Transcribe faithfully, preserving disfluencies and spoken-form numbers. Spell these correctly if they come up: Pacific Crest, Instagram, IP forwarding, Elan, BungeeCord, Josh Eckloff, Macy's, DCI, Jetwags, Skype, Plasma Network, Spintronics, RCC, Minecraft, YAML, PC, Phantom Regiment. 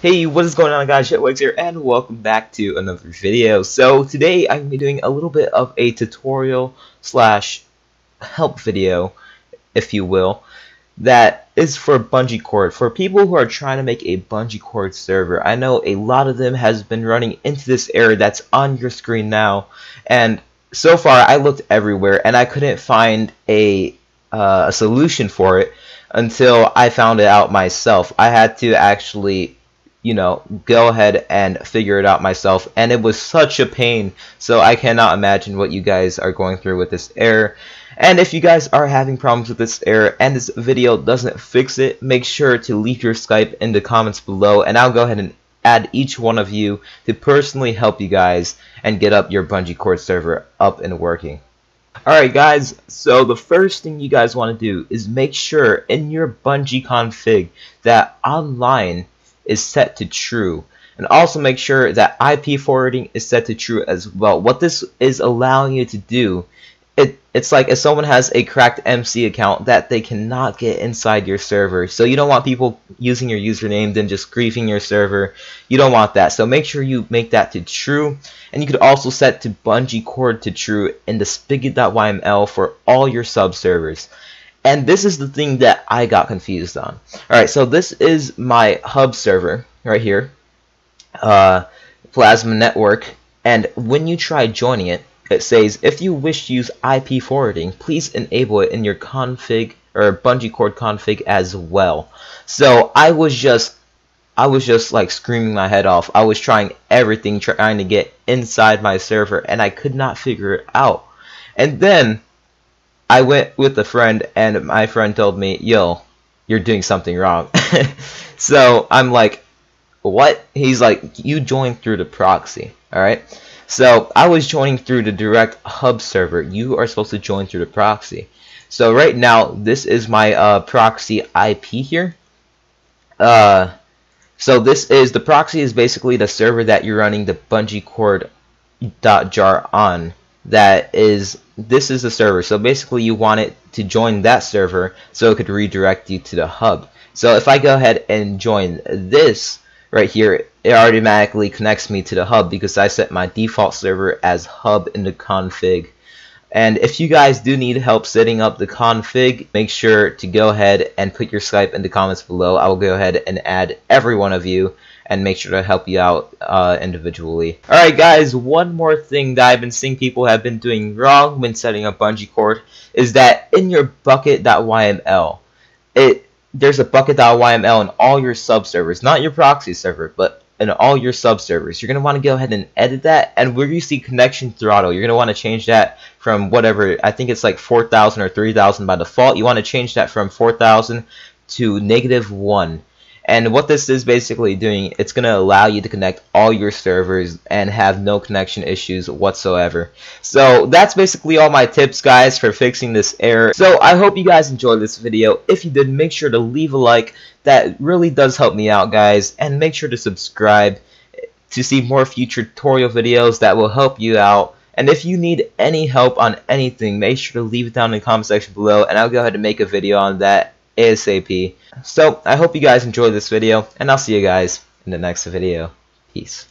Hey, what is going on, guys? Jetwags here, and welcome back to another video. So today I'm gonna be doing a little bit of a tutorial slash help video, if you will, that is for BungeeCord. For people who are trying to make a BungeeCord server, I know a lot of them has been running into this error that's on your screen now. And so far, I looked everywhere, and I couldn't find a uh, a solution for it until I found it out myself. I had to actually, you know, go ahead and figure it out myself, and it was such a pain, so I cannot imagine what you guys are going through with this error. And if you guys are having problems with this error and this video doesn't fix it, make sure to leave your Skype in the comments below, and I'll go ahead and add each one of you to personally help you guys and get up your BungeeCord server up and working. Alright guys, so the first thing you guys want to do is make sure in your Bungee config that online is set to true, and also make sure that I P forwarding is set to true as well. What this is allowing you to do, it it's like if someone has a cracked M C account that they cannot get inside your server, so you don't want people using your username then just griefing your server. You don't want that, so make sure you make that to true. And you could also set to BungeeCord to true in the spigot dot Y M L for all your sub servers. And this is the thing that I got confused on. Alright, so this is my hub server right here, uh, Plasma Network, and when you try joining it, it says if you wish to use I P forwarding, please enable it in your config or BungeeCord config as well. So I was just I was just like screaming my head off. I was trying everything, trying to get inside my server, and I could not figure it out. And then I went with a friend, and my friend told me, yo, you're doing something wrong. So I'm like, what? He's like, you joined through the proxy, alright? So I was joining through the direct hub server. You are supposed to join through the proxy. So right now, this is my uh, proxy I P here. Uh, so this is, the proxy is basically the server that you're running the bungeecord dot jar on. That is, this is the server, so basically you want it to join that server so it could redirect you to the hub. So if I go ahead and join this right here, it automatically connects me to the hub because I set my default server as hub in the config. And if you guys do need help setting up the config, make sure to go ahead and put your Skype in the comments below. I will go ahead and add every one of you and make sure to help you out uh, individually. Alright guys, one more thing that I've been seeing people have been doing wrong when setting up BungeeCord is that in your bucket dot Y M L, it there's a bucket dot Y M L in all your sub-servers, not your proxy server, but in all your sub-servers. You're going to want to go ahead and edit that, and where you see connection throttle, you're going to want to change that from whatever, I think it's like four thousand or three thousand by default. You want to change that from four thousand to negative one. And what this is basically doing, it's going to allow you to connect all your servers and have no connection issues whatsoever. So that's basically all my tips, guys, for fixing this error. So I hope you guys enjoyed this video. If you did, make sure to leave a like. That really does help me out, guys. And make sure to subscribe to see more future tutorial videos that will help you out. And if you need any help on anything, make sure to leave it down in the comment section below, and I'll go ahead and make a video on that ASAP. So I hope you guys enjoyed this video, and I'll see you guys in the next video. Peace.